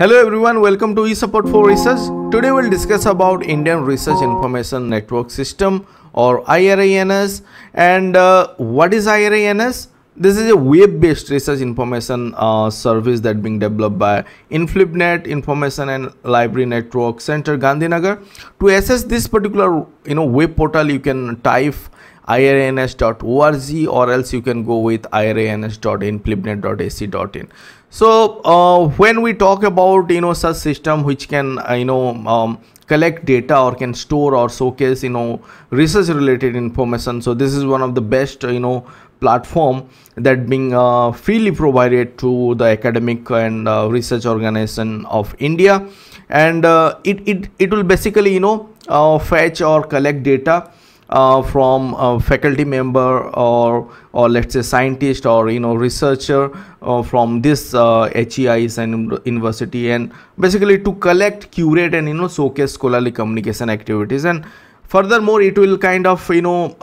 Hello everyone, welcome to eSupport for Research. Today we'll discuss about Indian Research Information Network System or IRINS. And what is IRINS? This is a web-based research information service that being developed by INFLIBNET, Information and Library Network Center, Gandhinagar. To access this particular web portal, you can type irins.org or else you can go with irins.in, inflibnet.ac.in. So when we talk about such system which can collect data or can store or showcase research related information, so this is one of the best platform that being freely provided to the academic and research organization of India, and it will basically fetch or collect data from a faculty member or let's say scientist or researcher from this HEIs and university, and basically to collect, curate and showcase scholarly communication activities. And furthermore, it will kind of build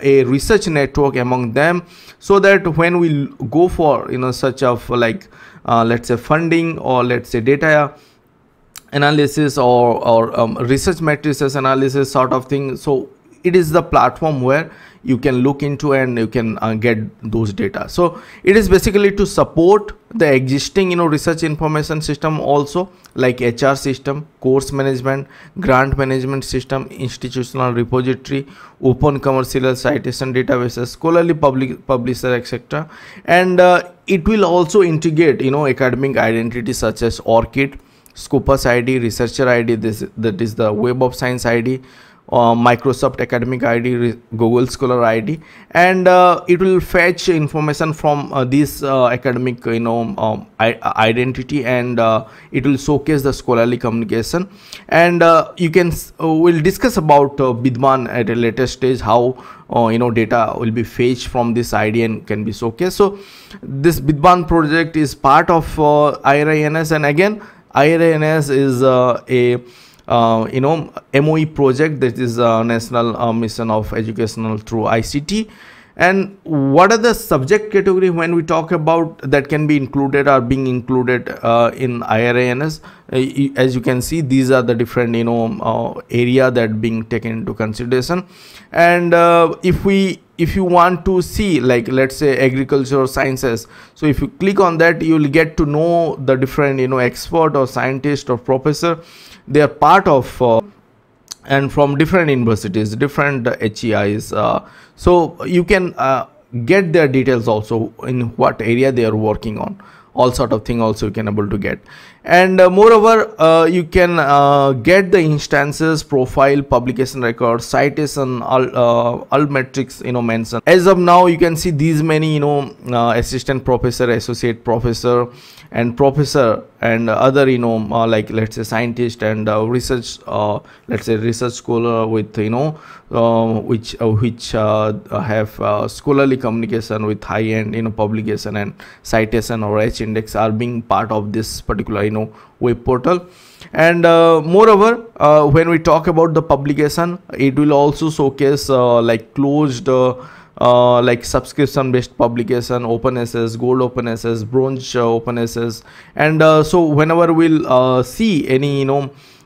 a research network among them, so that when we go for such of like let's say funding or let's say data analysis or research matrices analysis sort of thing, so it is the platform where you can look into and you can get those data. So it is basically to support the existing research information system also, like HR system, course management, grant management system, institutional repository, open commercial citation databases, scholarly publisher, etc. And it will also integrate academic identity such as ORCID, Scopus ID, Researcher ID, that is the Web of Science ID, Microsoft Academic ID, Google Scholar ID, and it will fetch information from this academic identity, and it will showcase the scholarly communication. And we'll discuss about VIDWAN at a later stage, how data will be fetched from this ID and can be showcased. So this VIDWAN project is part of IRINS, and again IRINS is MOE project, that is National Mission of Educational through ICT. And what are the subject category when we talk about that can be included or being included in IRINS? As you can see, these are the different area that being taken into consideration. And if you want to see, like let's say agriculture sciences, so if you click on that, you will get to know the different expert or scientist or professor. They are part of and from different universities, different HEIs, so you can get their details also, in what area they are working on, all sort of thing also you can able to get. And moreover, you can get the instances, profile, publication records, citation, all metrics mentioned. As of now, you can see these many assistant professor, associate professor and other like let's say scientist and research let's say research scholar with which have scholarly communication with high end publication and citation or H. index are being part of this particular web portal. And moreover, when we talk about the publication, it will also showcase like closed like subscription based publication, open access, gold open access, bronze open access. And so whenever we'll see any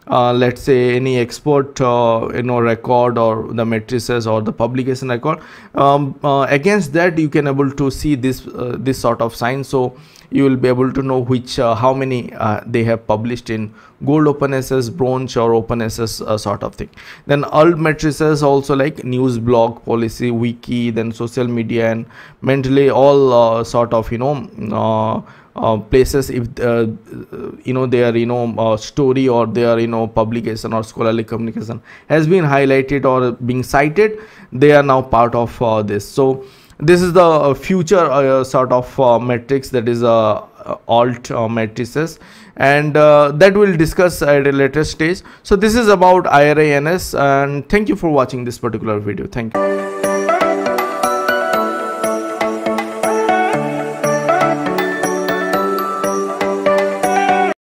let's say any expert record or the matrices or the publication record, against that you can able to see this sort of sign, so you will be able to know which how many they have published in gold open access, bronze or open access sort of thing. Then all matrices also, like news, blog, policy, wiki, then social media and mentally, all sort of places, if they are story or their publication or scholarly communication has been highlighted or being cited, they are now part of this. So this is the future sort of matrix, that is alt matrices, and that we'll discuss at a later stage. So this is about IRINS, and thank you for watching this particular video. Thank you.